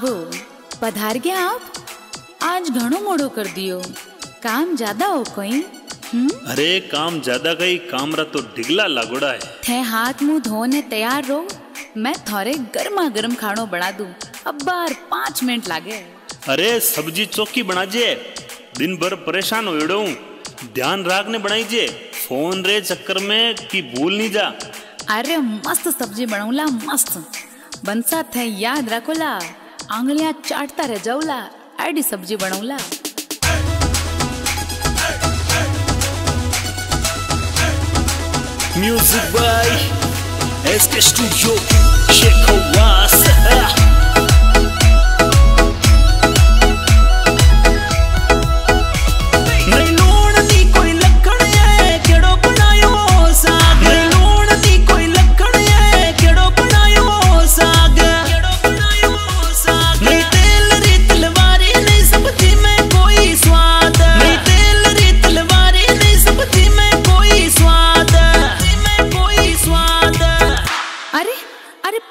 आवो पधार गया आप। आज घणो मोड़ो कर दियो, काम ज्यादा हो कोई? अरे काम ज्यादा गई, कामरा तो डिगला लागोड़ा है। थे हाथ मुंह धोने तैयार रहो, मैं थोड़े गर्मा गर्म खानो बना दूं। अब बार 5 मिनट लागे। अरे सब्जी चौकी बना जे, दिन भर परेशान होयड़ो। ध्यान राख ने बनाई जे, फोन रे चक्कर में की भूल नहीं जा। अरे मस्त सब्जी बनाऊला मस्त, बनसा थे याद रखोला, आंगलियां चाटता रह जाऊला। एडी सब्जी बनाऊला। Music by SK studio शेखवास।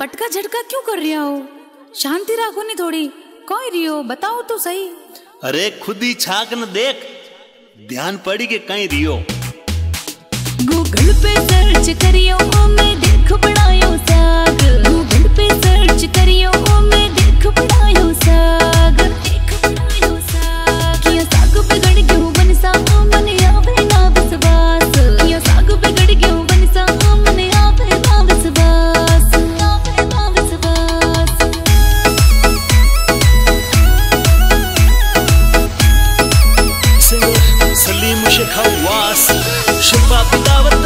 पटका झटका क्यों कर रहा हो? शांति राखो ने थोड़ी, कोई रियो बताओ तो सही। अरे खुद ही छाक न देख, ध्यान पड़ी के कहीं रियो। गूगल पे सर्च करियो, मैं देख बनायो साग। गूगल पे सर्च करियो, मैं देख बनायो साग। देख बनायो साग, किया साग बिगड़ गयो बनसा, मन आवे ना विश्वास। किया साग बिगड़ गयो बनसा, मन आवे ना विश्वास। खवास शिपा पितावत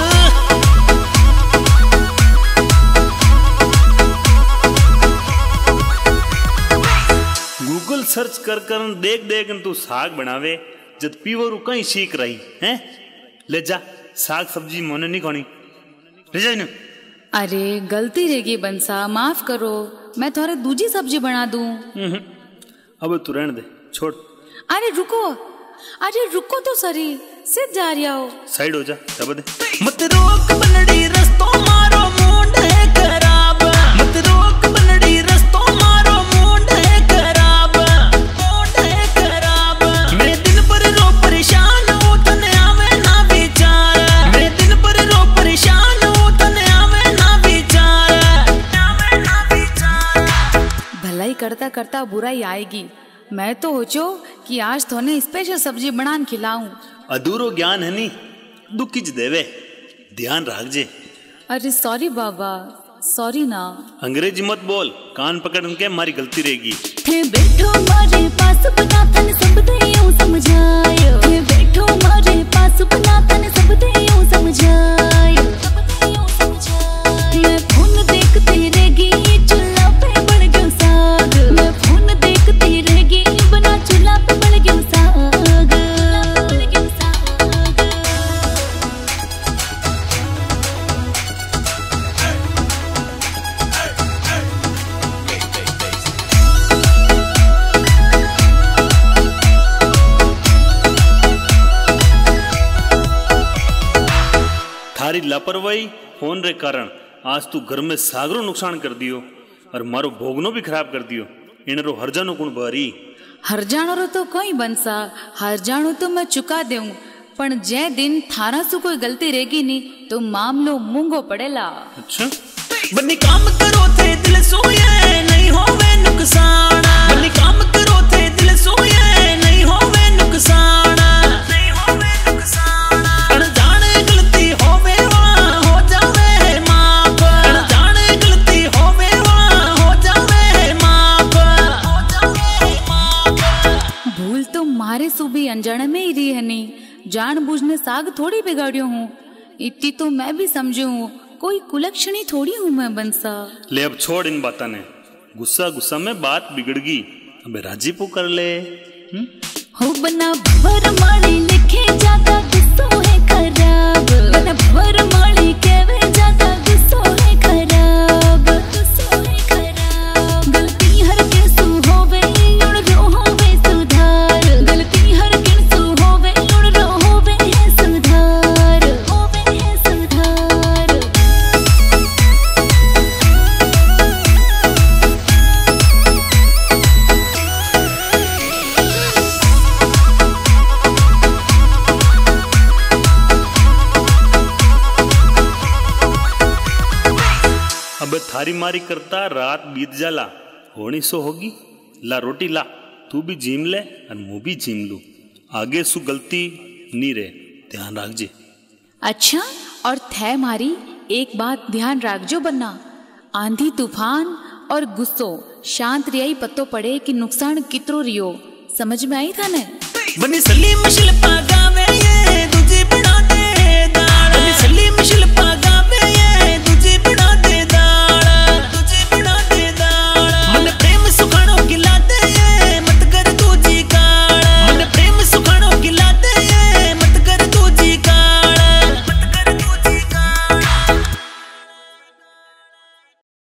गूगल सर्च कर कर देख देख तू साग बनावे, जब पीवर रू कहीं सीख रही हैं। ले जा साग सब्जी मोने नहीं खानी, ले जा इन्हें। अरे गलती रहेगी बंसा, माफ करो, मैं थोड़े दूजी सब्जी बना दूं। अब तू रहने दे, छोड़। अरे रुको तो सरी, सिद्ध जा रहा हो, साइड हो जा, दबा दे। मत रोक पलड़ी रस्तों मारो मूड है खराब। मत रोक पलड़ी रस्तों मारो मूड है खराब। मूड है खराब, मैं दिन पर रो परेशान हो, तने आवे ना विचार। मैं दिन पर रो परेशान हो, तने आवे ना विचार। आवे ना विचार, भलाई करता करता बुराई आएगी। मैं तो सोचो कि आज तोने स्पेशल सब्जी बनान खिलाऊं। अधूरो ज्ञान है नी, दुखीज देवे, ध्यान राख जे। अरे सॉरी बाबा, सॉरी ना। अंग्रेजी मत बोल, कान पकड़ के मारी गलती रहेगी। थे बैठो मारे पास बना तने सब देयो समझायो। थे बैठो मारे पास बना तने सब देयो समझायो। मैं फोन देखती रहेगी, चूल्हा पे बन गयो साग। मैं फोन देखती रहेगी, बना चूल्हा पे बन गयो साग। लापरवाही होने के कारण आज तू घर में सागरो नुकसान कर दियो, और मारो भोगनो भी खराब कर दियो। इनरो हरजानो कुण बारी? हरजानो रो तो कोई बनसा, हरजानो तो मैं चुका देऊं, पण जे दिन थारा सु कोई गलती रहेगी नी तो मामलो मूंगो पड़ेला। अच्छा बन्नी काम करो थे दिल सोया नहीं होवे नुकसान। बन्नी काम करो थे दिल सोया नहीं होवे नुकसान। नहीं होवे नुकसान, अनजाने गलती होवे मारे सुबी अनजाने में ही रही है नी। जानबूझ ने साग थोड़ी बिगाड़ियो हूँ, इतनी तो मैं भी समझू हूँ, कोई कुलक्षणी थोड़ी हूँ मैं बंसा। ले अब छोड़ इन बातों ने, गुस्सा गुस्सा में बात बिगड़गी। अबे राजीपू कर ले। हो बना भवर माली लिखे ज्यादा गुस्सा है खराब। बना भवर माली कहवे ज्यादा गुस्सा है खराब। गुस्सा है खराब, गलती हर कैसू होवे उन रो होवे सुधार। थारी मारी करता रात बीत जाला, होनी सो होगी, ला रोटी ला, तू भी जीम ले और मुँह भी जीम लू, आगे सु गलती नी रे, ध्यान राख जे। अच्छा और थे मारी एक बात ध्यान राख जो बन्ना, आंधी तूफान और गुस्सो शांत रियाई पत्तो पड़े कि नुकसान कितरो रियो, समझ में आई था ने?